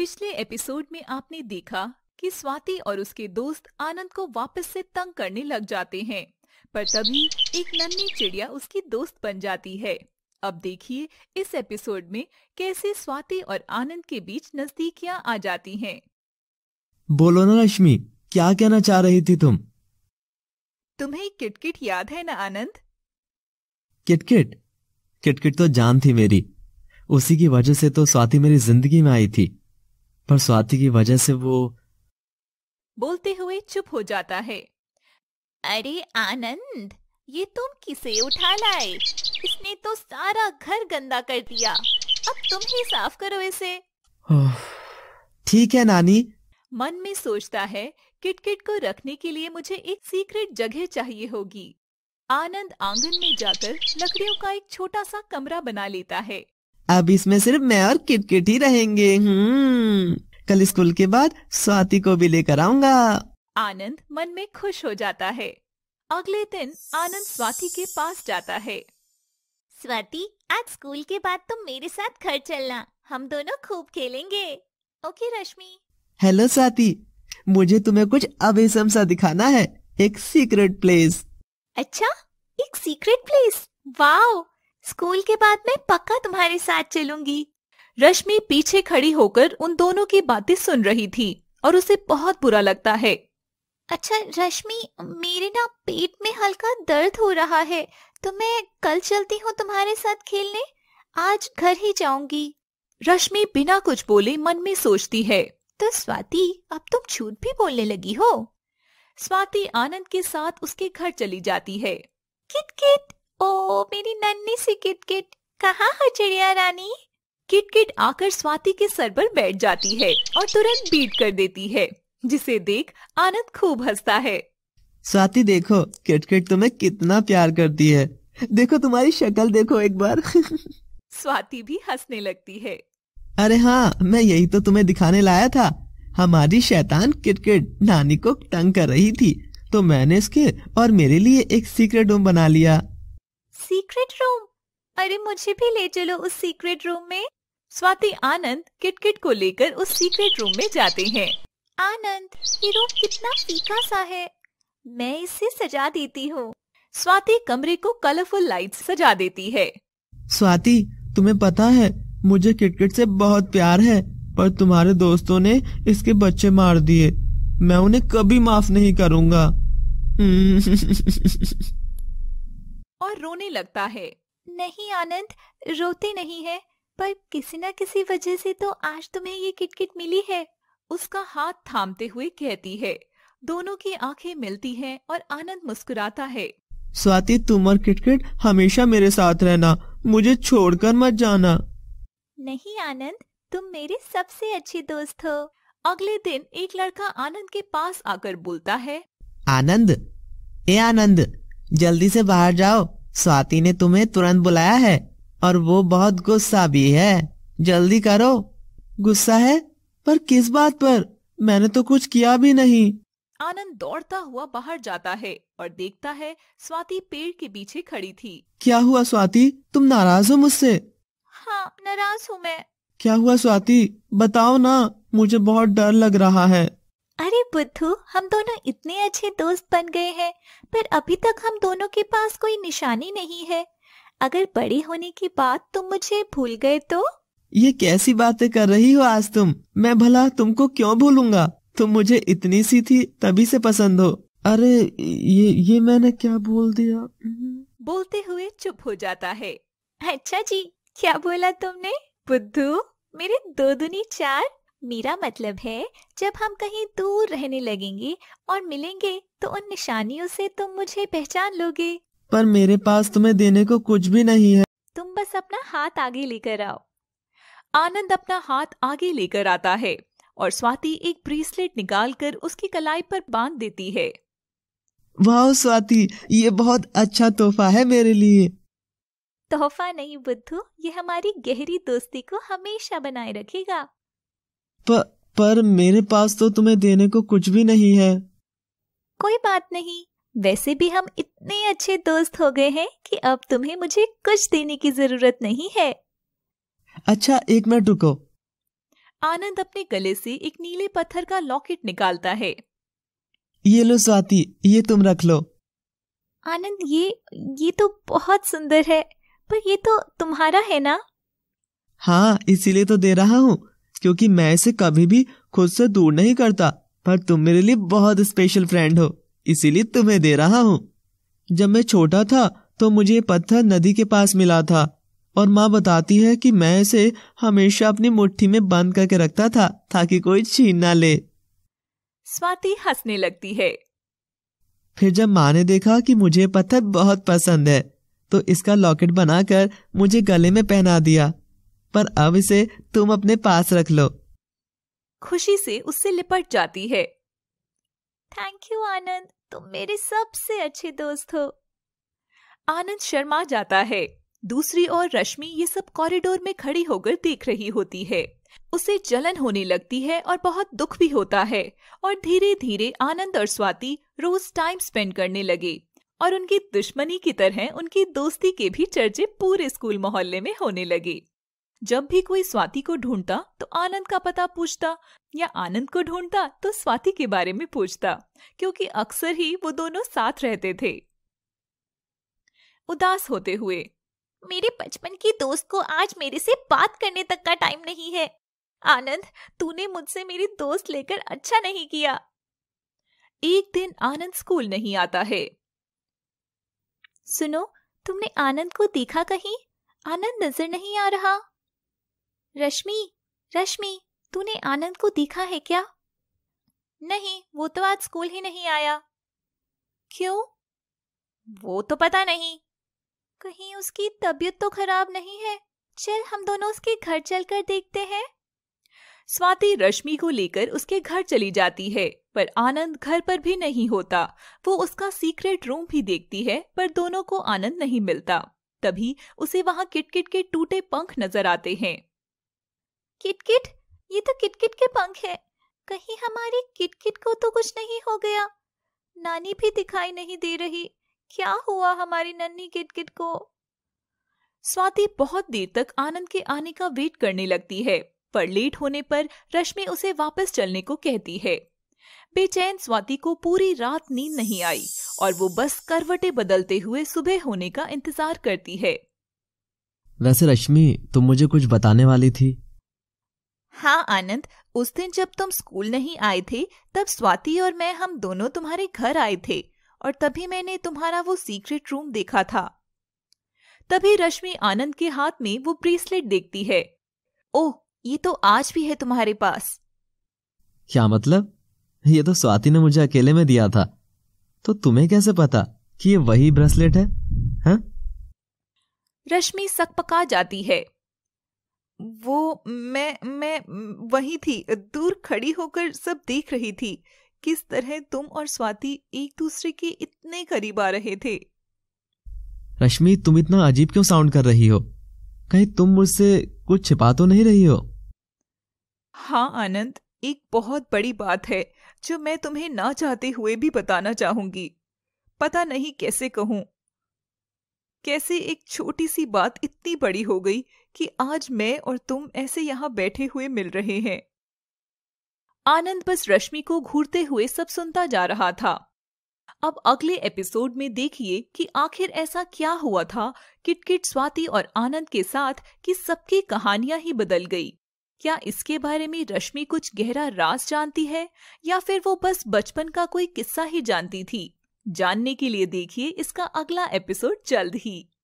पिछले एपिसोड में आपने देखा कि स्वाति और उसके दोस्त आनंद को वापस से तंग करने लग जाते हैं, पर तभी एक नन्ही चिड़िया उसकी दोस्त बन जाती है। अब देखिए इस एपिसोड में कैसे स्वाति और आनंद के बीच नजदीकियाँ आ जाती हैं। बोलो ना रश्मि, क्या कहना चाह रही थी तुम? तुम्हें किटकिट याद है ना आनंद? किटकिट? किटकिट तो जान थी मेरी, उसी की वजह से तो स्वाति मेरी जिंदगी में आई थी, पर स्वाति की वजह से वो बोलते हुए चुप हो जाता है। अरे आनंद, ये तुम किसे उठा लाए? इसने तो सारा घर गंदा कर दिया, अब तुम ही साफ करो इसे। ठीक है नानी। मन में सोचता है किटकिट को रखने के लिए मुझे एक सीक्रेट जगह चाहिए होगी। आनंद आंगन में जाकर लकड़ियों का एक छोटा सा कमरा बना लेता है। अब इसमें सिर्फ मैं और किटकिट ही रहेंगे। कल स्कूल के बाद स्वाति को भी लेकर आऊंगा। आनंद मन में खुश हो जाता है। अगले दिन आनंद स्वाति के पास जाता है। स्वाति, आज स्कूल के बाद तुम मेरे साथ घर चलना, हम दोनों खूब खेलेंगे। ओके रश्मि। हेलो स्वाति, मुझे तुम्हें कुछ अवेसम सा दिखाना है, एक सीक्रेट प्लेस। अच्छा, एक सीक्रेट प्लेस, वाओ। स्कूल के बाद मैं पक्का तुम्हारे साथ चलूंगी। रश्मि पीछे खड़ी होकर उन दोनों की बातें सुन रही थी और उसे बहुत बुरा लगता है। अच्छा रश्मि, मेरे ना पेट में हल्का दर्द हो रहा है, तो मैं कल चलती हूँ तुम्हारे साथ खेलने, आज घर ही जाऊंगी। रश्मि बिना कुछ बोले मन में सोचती है। तो स्वाति, अब तुम झूठ भी बोलने लगी हो। स्वाति आनंद के साथ उसके घर चली जाती है। किटकिट, ओ मेरी नन्ही सी किटकिट, कहाँ हो चिड़िया रानी? किटकिट आकर स्वाति के सर पर बैठ जाती है और तुरंत बीट कर देती है, जिसे देख आनंद खूब हंसता है। स्वाति देखो, किटकिट तुम्हें कितना प्यार करती है, देखो तुम्हारी शक्ल देखो एक बार। स्वाति भी हंसने लगती है। अरे हाँ, मैं यही तो तुम्हें दिखाने लाया था। हमारी शैतान किटकिट नानी को तंग कर रही थी, तो मैंने इसके और मेरे लिए एक सीक्रेट रूम बना लिया। Secret room? अरे मुझे भी ले चलो उस सीक्रेट रूम में। स्वाति आनंद किटकिट को लेकर उस सीक्रेट रूम में जाते हैं। आनंद, ये रूम कितना फीका सा है, मैं इसे सजा देती हूँ। स्वाति कमरे को कलरफुल लाइट सजा देती है। स्वाति, तुम्हें पता है मुझे किटकिट से बहुत प्यार है, पर तुम्हारे दोस्तों ने इसके बच्चे मार दिए, मैं उन्हें कभी माफ नहीं करूँगा। और रोने लगता है। नहीं आनंद, रोते नहीं है, पर किसी न किसी वजह से तो आज तुम्हें ये किटकिट मिली है, उसका हाथ थामते हुए कहती है। दोनों की आंखें मिलती हैं और आनंद मुस्कुराता है। स्वाति, तुम और किटकिट हमेशा मेरे साथ रहना, मुझे छोड़कर मत जाना। नहीं आनंद, तुम मेरे सबसे अच्छे दोस्त हो। अगले दिन एक लड़का आनंद के पास आकर बोलता है। आनंद, ए आनंद, जल्दी से बाहर जाओ, स्वाति ने तुम्हें तुरंत बुलाया है और वो बहुत गुस्सा भी है, जल्दी करो। गुस्सा है? पर किस बात पर? मैंने तो कुछ किया भी नहीं। आनंद दौड़ता हुआ बाहर जाता है और देखता है स्वाति पेड़ के पीछे खड़ी थी। क्या हुआ स्वाति, तुम नाराज हो मुझसे? हाँ, नाराज हूँ मैं। क्या हुआ स्वाति, बताओ ना, मुझे बहुत डर लग रहा है। अरे बुद्धू, हम दोनों इतने अच्छे दोस्त बन गए हैं, पर अभी तक हम दोनों के पास कोई निशानी नहीं है। अगर बड़े होने के बाद तुम मुझे भूल गए तो? ये कैसी बातें कर रही हो आज तुम, मैं भला तुमको क्यों भूलूंगा? तुम मुझे इतनी सी थी तभी से पसंद हो। अरे ये मैंने क्या बोल दिया? बोलते हुए चुप हो जाता है। अच्छा जी, क्या बोला तुमने? बुद्धू, मेरे 2 दूनी 4। मेरा मतलब है जब हम कहीं दूर रहने लगेंगे और मिलेंगे तो उन निशानियों से तुम मुझे पहचान लोगे। पर मेरे पास तुम्हें देने को कुछ भी नहीं है। तुम बस अपना हाथ आगे लेकर आओ। आनंद अपना हाथ आगे लेकर आता है और स्वाति एक ब्रेसलेट निकालकर उसकी कलाई पर बांध देती है। वाह स्वाति, ये बहुत अच्छा तोहफा है मेरे लिए। तोहफा नहीं बुद्धू, ये हमारी गहरी दोस्ती को हमेशा बनाए रखेगा। पर मेरे पास तो तुम्हें देने को कुछ भी नहीं है। कोई बात नहीं, वैसे भी हम इतने अच्छे दोस्त हो गए हैं कि अब तुम्हें मुझे कुछ देने की जरूरत नहीं है। अच्छा, 1 मिनट रुको। आनंद अपने गले से एक नीले पत्थर का लॉकेट निकालता है। ये लो स्वाति, ये तुम रख लो। आनंद, ये तो बहुत सुंदर है, पर ये तो तुम्हारा है ना? हाँ, इसीलिए तो दे रहा हूँ, क्योंकि मैं इसे कभी भी खुद से दूर नहीं करता, पर तुम मेरे लिए बहुत स्पेशल फ्रेंड हो, इसीलिए तुम्हें दे रहा हूँ। जब मैं छोटा था तो मुझे ये पत्थर नदी के पास मिला था, और माँ बताती है कि मैं इसे हमेशा अपनी मुट्ठी में बंद करके रखता था ताकि कोई छीन ना ले। स्वाति हंसने लगती है। फिर जब माँ ने देखा कि मुझे पत्थर बहुत पसंद है तो इसका लॉकेट बनाकर मुझे गले में पहना दिया, पर अब इसे तुम अपने पास रख लो। खुशी से उससे लिपट जाती है। थैंक यू आनंद, तुम मेरे सबसे अच्छे दोस्त हो। आनंद शर्मा जाता है। दूसरी ओर रश्मि ये सब कॉरिडोर में खड़ी होकर देख रही होती है। उसे जलन होने लगती है और बहुत दुख भी होता है, और धीरे धीरे आनंद और स्वाति रोज टाइम स्पेंड करने लगे, और उनकी दुश्मनी की तरह उनकी दोस्ती के भी चर्चे पूरे स्कूल मोहल्ले में होने लगे। जब भी कोई स्वाति को ढूंढता तो आनंद का पता पूछता, या आनंद को ढूंढता तो स्वाति के बारे में पूछता, क्योंकि अक्सर ही वो दोनों साथ रहते थे। उदास होते हुए, मेरे बचपन की दोस्त को आज मेरे से बात करने तक का टाइम नहीं है। आनंद, तूने मुझसे मेरी दोस्त लेकर अच्छा नहीं किया। एक दिन आनंद स्कूल नहीं आता है। सुनो, तुमने आनंद को देखा कहीं? आनंद नजर नहीं आ रहा। रश्मि, तूने आनंद को देखा है क्या? नहीं, वो तो आज स्कूल ही नहीं आया। क्यों? वो तो पता नहीं। कहीं उसकी तबीयत तो खराब नहीं है? चल हम दोनों उसके घर चलकर देखते हैं। स्वाति रश्मि को लेकर उसके घर चली जाती है, पर आनंद घर पर भी नहीं होता। वो उसका सीक्रेट रूम भी देखती है, पर दोनों को आनंद नहीं मिलता। तभी उसे वहां किटकिट के टूटे पंख नजर आते हैं। किटकिट, ये तो किटकिट के पंख है। कहीं हमारी किटकिट को तो कुछ नहीं हो गया? नानी भी दिखाई नहीं दे रही। क्या हुआ हमारी नन्ही किटकिट को? स्वाति बहुत देर तक आनंद के आने का वेट करने लगती है, पर लेट होने पर रश्मि उसे वापस चलने को कहती है। बेचैन स्वाति को पूरी रात नींद नहीं आई, और वो बस करवटें बदलते हुए सुबह होने का इंतजार करती है। वैसे रश्मि, तुम मुझे कुछ बताने वाली थी। हाँ आनंद, उस दिन जब तुम स्कूल नहीं आए थे तब स्वाति और मैं हम दोनों तुम्हारे घर आए थे, और तभी मैंने तुम्हारा वो सीक्रेट रूम देखा था। तभी रश्मि आनंद के हाथ में वो ब्रेसलेट देखती है। ओह, ये तो आज भी है तुम्हारे पास। क्या मतलब? ये तो स्वाति ने मुझे अकेले में दिया था, तो तुम्हें कैसे पता कि ये वही ब्रेसलेट है? हाँ? रश्मि सकपका जाती है। वो मैं वही थी, दूर खड़ी होकर सब देख रही थी। किस तरह तुम और स्वाति एक दूसरे के इतने करीब आ रहे थे। रश्मि, तुम इतना अजीब क्यों साउंड कर रही हो? कहीं तुम मुझसे कुछ छिपा तो नहीं रही हो? हाँ आनंद, एक बहुत बड़ी बात है जो मैं तुम्हें ना चाहते हुए भी बताना चाहूंगी। पता नहीं कैसे कहूं, कैसे एक छोटी सी बात इतनी बड़ी हो गई कि आज मैं और तुम ऐसे यहाँ बैठे हुए मिल रहे हैं। आनंद बस रश्मि को घूरते हुए सब सुनता जा रहा था। अब अगले एपिसोड में देखिए कि आखिर ऐसा क्या हुआ था किटकिट, स्वाति और आनंद के साथ कि सबकी कहानियां ही बदल गई। क्या इसके बारे में रश्मि कुछ गहरा राज जानती है, या फिर वो बस बचपन का कोई किस्सा ही जानती थी? जानने के लिए देखिए इसका अगला एपिसोड जल्द ही।